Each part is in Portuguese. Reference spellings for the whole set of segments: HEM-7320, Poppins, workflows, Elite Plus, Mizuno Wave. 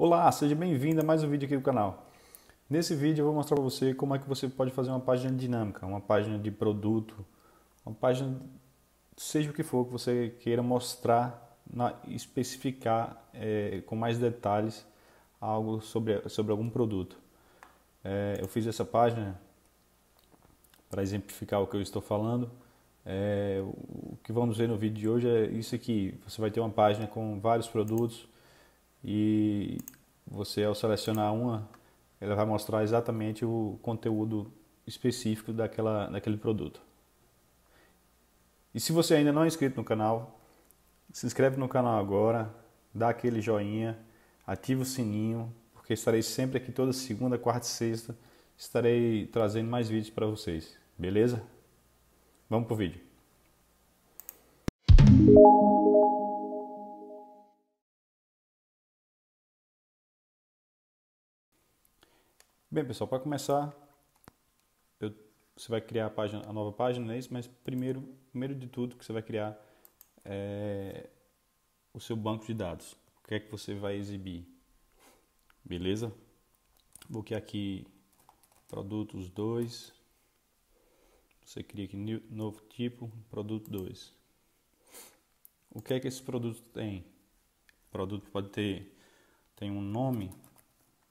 Olá, seja bem-vindo a mais um vídeo aqui do canal. Nesse vídeo eu vou mostrar para você como é que você pode fazer uma página dinâmica, uma página de produto, uma página, seja o que for que você queira mostrar, especificar com mais detalhes algo sobre algum produto. Eu fiz essa página para exemplificar o que eu estou falando. O que vamos ver no vídeo de hoje é isso aqui. Você vai ter uma página com vários produtos. E você, ao selecionar uma, ela vai mostrar exatamente o conteúdo específico daquele produto. E se você ainda não é inscrito no canal, se inscreve no canal agora, dá aquele joinha, ativa o sininho, porque estarei sempre aqui toda segunda, quarta e sexta, estarei trazendo mais vídeos para vocês, beleza? Vamos pro vídeo. Bem, pessoal, para começar, você vai criar a nova página, não é isso? Mas primeiro de tudo que você vai criar é o seu banco de dados. O que é que você vai exibir? Beleza? Vou criar aqui produtos 2. Você cria aqui novo tipo, produto 2. O que é que esse produto tem? O produto pode ter um nome.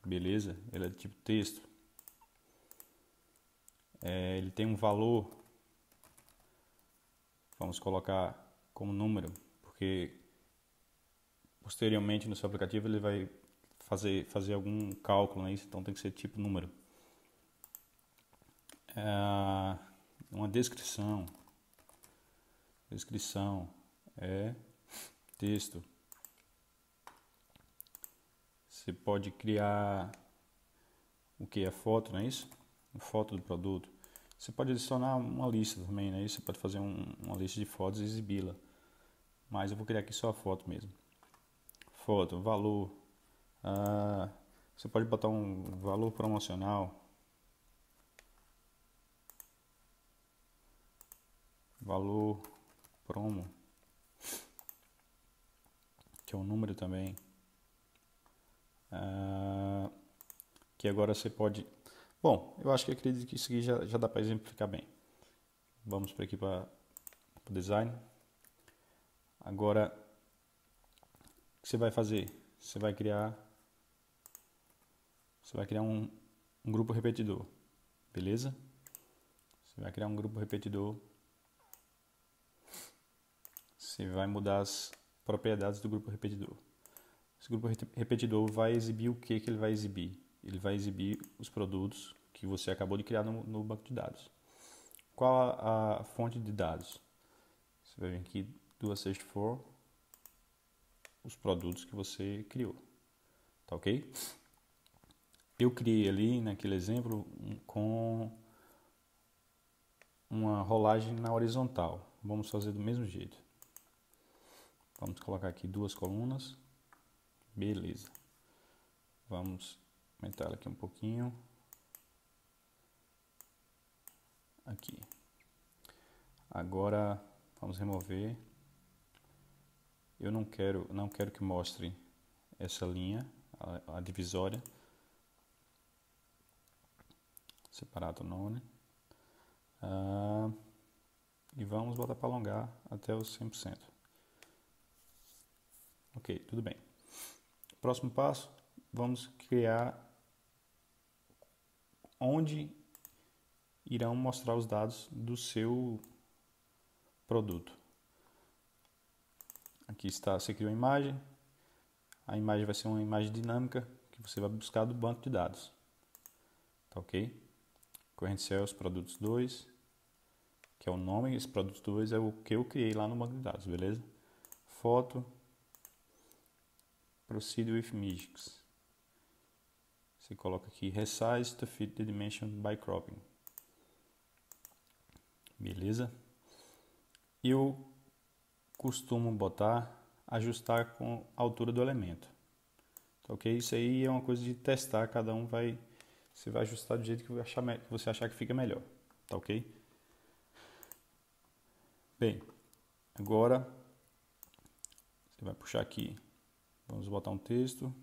Beleza? Ele é tipo texto. Ele tem um valor. Vamos colocar como número, porque posteriormente no seu aplicativo ele vai fazer algum cálculo, né? Então tem que ser tipo número. Uma descrição. Descrição é texto. Você pode criar o que é foto, não é isso? Foto do produto. Você pode adicionar uma lista também, não é isso? Você pode fazer uma lista de fotos e exibi-la. Mas eu vou criar aqui só a foto mesmo. Foto, valor. Você pode botar um valor promocional. Valor promo. Que é um número também. Que agora você pode... Bom, eu acho que acredito que isso aqui já dá para exemplificar bem. Vamos para aqui para o design. Agora, o que você vai fazer? Você vai criar um grupo repetidor, beleza? Você vai criar um grupo repetidor. Você vai mudar as propriedades do grupo repetidor. Esse grupo repetidor vai exibir o que ele vai exibir? Ele vai exibir os produtos que você acabou de criar no banco de dados. Qual a fonte de dados? Você vai vir aqui do Assist For, os produtos que você criou. Tá ok? Eu criei ali, naquele exemplo, com uma rolagem na horizontal. Vamos fazer do mesmo jeito. Vamos colocar aqui duas colunas. Beleza, vamos aumentar ela aqui um pouquinho. Aqui. Agora vamos remover. Eu não quero que mostre essa linha, a divisória. Separado não, né? E vamos botar para alongar até os 100%. Ok, tudo bem. Próximo passo, vamos criar onde irão mostrar os dados do seu produto. Aqui está, você criou a imagem. A imagem vai ser uma imagem dinâmica que você vai buscar do banco de dados. Tá ok? Corrente Cells, produtos 2, que é o nome. Esse produto 2 é o que eu criei lá no banco de dados, beleza? Foto. Proceed with Magics. Você coloca aqui Resize to fit the dimension by cropping. Beleza? Eu costumo botar ajustar com a altura do elemento. Então, ok? Isso aí é uma coisa de testar. Cada um vai... Você vai ajustar do jeito que você achar que fica melhor. Tá ok? Bem, agora você vai puxar aqui. Vamos botar um texto.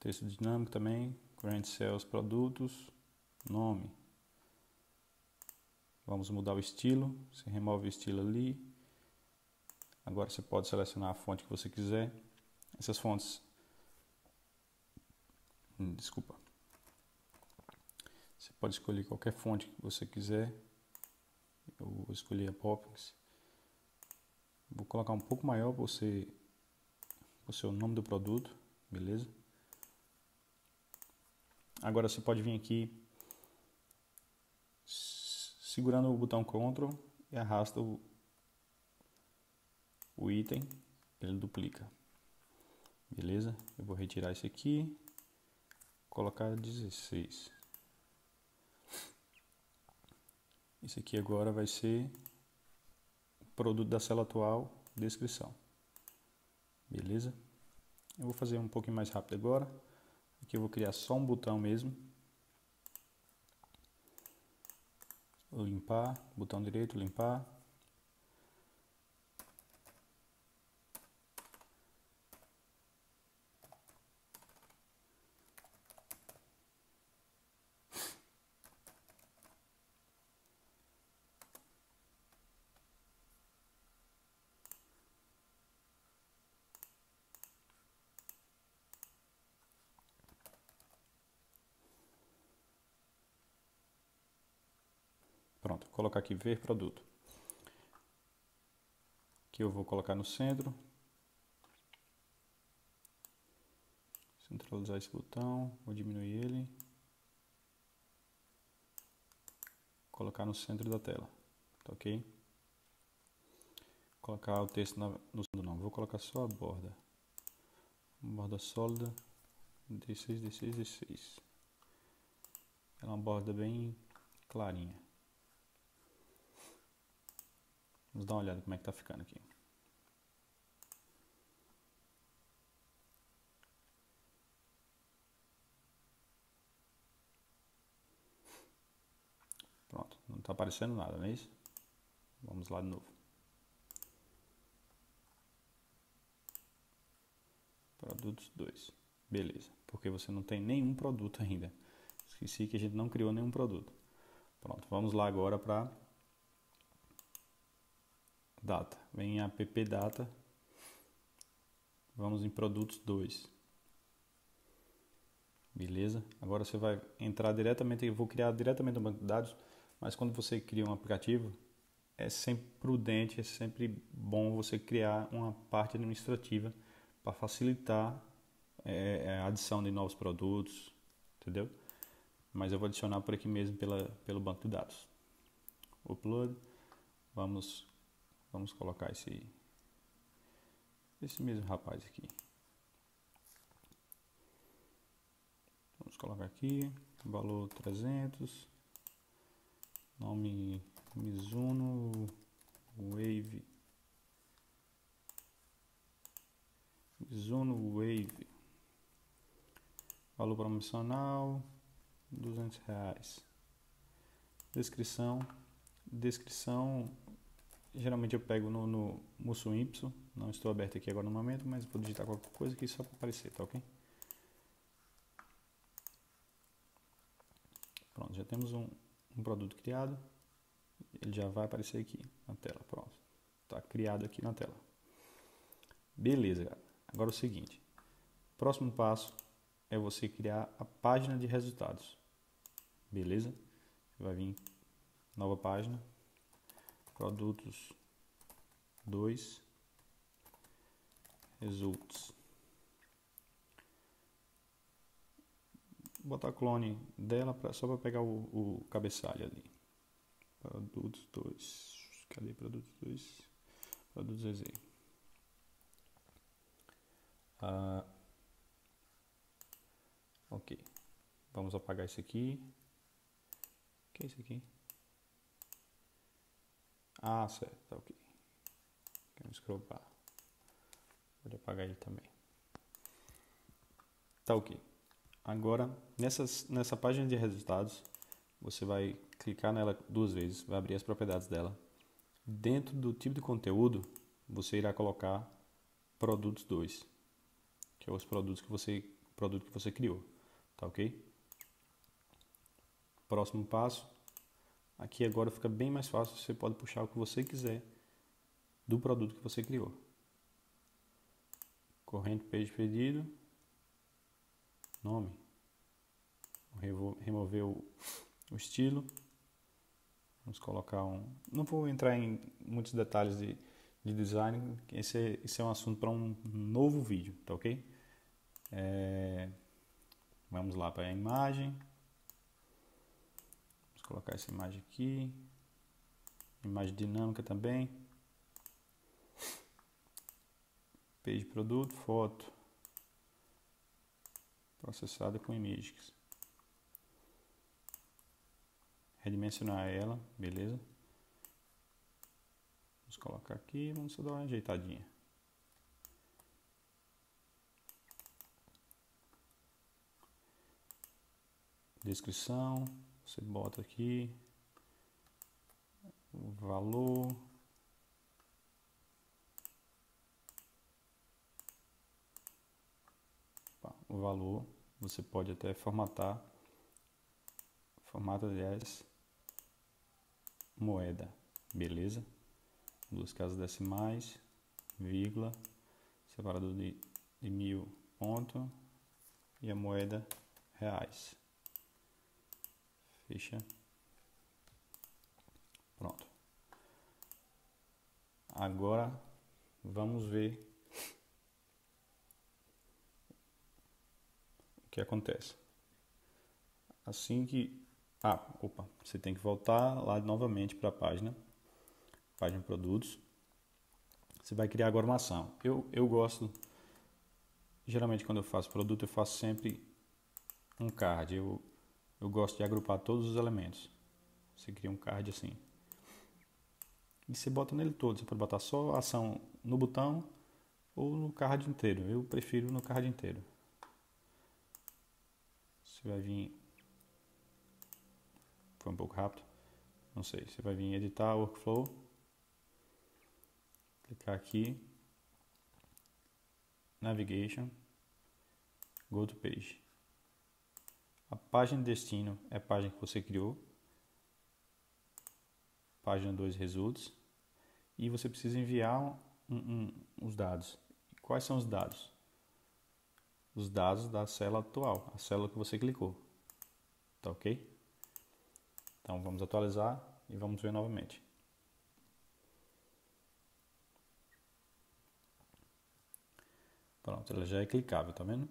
texto dinâmico também, Grand Sales Produtos, nome. Vamos mudar o estilo, você remove o estilo ali. Agora você pode selecionar a fonte que você quiser. Essas fontes... Desculpa. Você pode escolher qualquer fonte que você quiser. Eu vou escolher a Poppins. Vou colocar um pouco maior para você... O seu nome do produto, beleza? Agora você pode vir aqui segurando o botão Ctrl e arrasta o item, ele duplica, beleza? Eu vou retirar esse aqui, colocar 16. Esse aqui agora vai ser o produto da célula atual, descrição. Beleza? Eu vou fazer um pouquinho mais rápido agora. Aqui eu vou criar só um botão mesmo. Vou limpar, botão direito, limpar. Pronto, vou colocar aqui ver produto. Aqui eu vou colocar no centro. Centralizar esse botão, vou diminuir ele. Colocar no centro da tela, tá ok? Colocar o texto no centro não, vou colocar só a borda. Borda sólida, D6, D6, D6. Ela é uma borda bem clarinha. Vamos dar uma olhada como é que tá ficando aqui. Pronto, não tá aparecendo nada, não é isso? Vamos lá de novo. Produtos 2. Beleza, porque você não tem nenhum produto ainda. Esqueci que a gente não criou nenhum produto. Pronto, vamos lá agora para... Data, vem a app data, vamos em produtos 2, beleza? Agora você vai entrar diretamente, eu vou criar diretamente no banco de dados, mas quando você cria um aplicativo, é sempre prudente, é sempre bom você criar uma parte administrativa para facilitar a adição de novos produtos, entendeu? Mas eu vou adicionar por aqui mesmo pelo banco de dados. Upload, Vamos colocar esse mesmo rapaz aqui. Vamos colocar aqui, valor 300, nome Mizuno Wave. Mizuno Wave. Valor promocional, R$200. Descrição. Geralmente eu pego no Musso Y, não estou aberto aqui agora no momento, mas vou digitar qualquer coisa aqui só para aparecer, tá ok? Pronto, já temos um produto criado, ele já vai aparecer aqui na tela, pronto. Está criado aqui na tela. Beleza, galera. Agora é o seguinte, próximo passo é você criar a página de resultados, beleza? Vai vir nova página. Produtos 2, results. Botar clone dela só para pegar o cabeçalho ali. Produtos 2. Cadê produtos 2? Produtos EZ. Ok. Vamos apagar isso aqui. O que é isso aqui? Ah, certo, tá ok. Quero escrobar. Vou apagar ele também. Tá ok. Agora, nessa página de resultados, você vai clicar nela 2 vezes, vai abrir as propriedades dela. Dentro do tipo de conteúdo, você irá colocar produtos 2, que é os produtos que você produto que você criou, tá ok? Próximo passo, aqui agora fica bem mais fácil, você pode puxar o que você quiser do produto que você criou. Corrente, page pedido, nome, remover o estilo, vamos colocar um... Não vou entrar em muitos detalhes de design, esse é um assunto para um novo vídeo, tá ok? Vamos lá para a imagem, vamos colocar essa imagem aqui, imagem dinâmica também, page produto, foto, processada com imagens, redimensionar ela, beleza? Vamos colocar aqui, vamos só dar uma ajeitadinha. Descrição, você bota aqui o valor, você pode até formatar, formata aliás, moeda, beleza? Duas casas decimais, vírgula, separador de 1000 ponto e a moeda reais. Fecha. Pronto. Agora vamos ver o que acontece. Assim que... você tem que voltar lá novamente para a página. Página produtos. Você vai criar agora uma ação. Eu gosto... Geralmente quando eu faço produto, eu faço sempre um card. Eu gosto de agrupar todos os elementos. Você cria um card assim. E você bota nele todo. Você pode botar só a ação no botão ou no card inteiro. Eu prefiro no card inteiro. Você vai vir... Foi um pouco rápido. Não sei. Você vai vir em editar workflow. Clicar aqui. Navigation. Go to page. A página de destino é a página que você criou. Página 2 results. E você precisa enviar os dados. Quais são os dados? Os dados da célula atual. A célula que você clicou. Tá ok? Então vamos atualizar e vamos ver novamente. Pronto, ela já é clicável, tá vendo?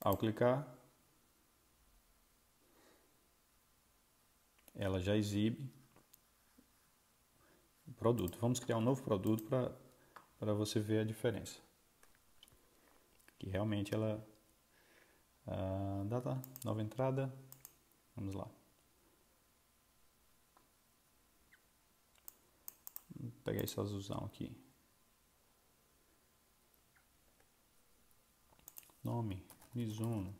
Ao clicar, ela já exibe o produto. Vamos criar um novo produto para você ver a diferença. Que realmente ela... data, nova entrada. Vamos lá. Vou pegar esse azulzão aqui. Nome, Mizuno.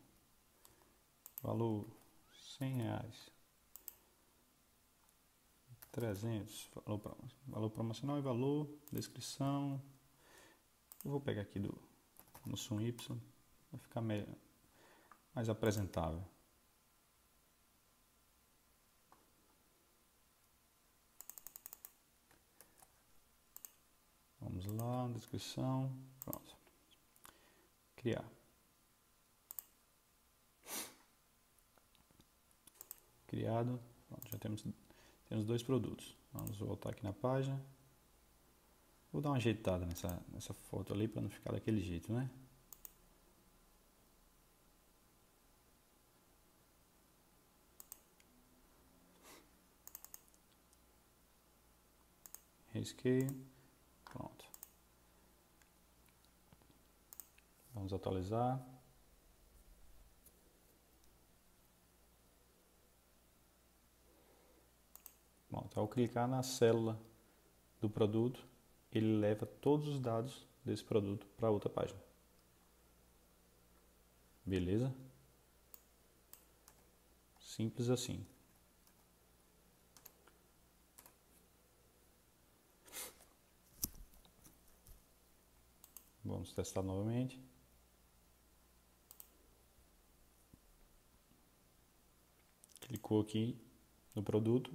Valor, R$100. 300, valor promocional e valor, descrição. Eu vou pegar aqui no Sum Y, vai ficar mais apresentável. Vamos lá, descrição, pronto. Criar. Criado, pronto, já temos dois produtos. Vamos voltar aqui na página. Vou dar uma ajeitada nessa foto ali para não ficar daquele jeito, né? Risquei. Pronto. Vamos atualizar. Pronto, ao clicar na célula do produto, ele leva todos os dados desse produto para outra página. Beleza? Simples assim. Vamos testar novamente. clicou aqui no produto,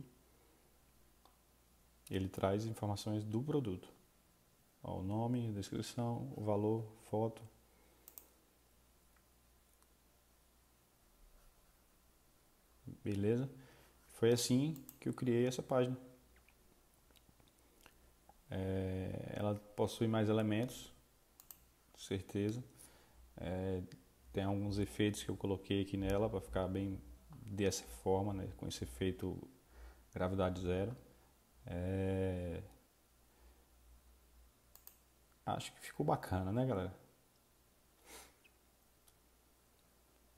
ele traz informações do produto. Ó, o nome, a descrição, o valor, foto. Beleza? Foi assim que eu criei essa página. Ela possui mais elementos, com certeza. Tem alguns efeitos que eu coloquei aqui nela para ficar bem dessa forma, né? Com esse efeito gravidade zero. Acho que ficou bacana, né, galera?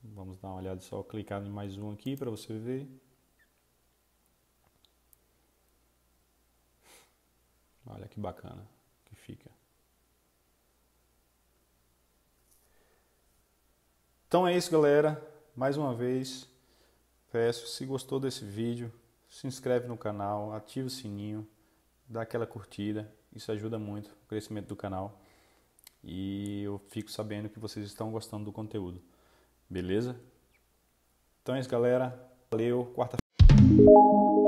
Vamos dar uma olhada, só clicar em mais um aqui para você ver. Olha que bacana que fica. Então é isso, galera. Mais uma vez, peço, se gostou desse vídeo, se inscreve no canal, ativa o sininho, dá aquela curtida. Isso ajuda muito o crescimento do canal. E eu fico sabendo que vocês estão gostando do conteúdo. Beleza? Então é isso, galera. Valeu. Quarta-feira.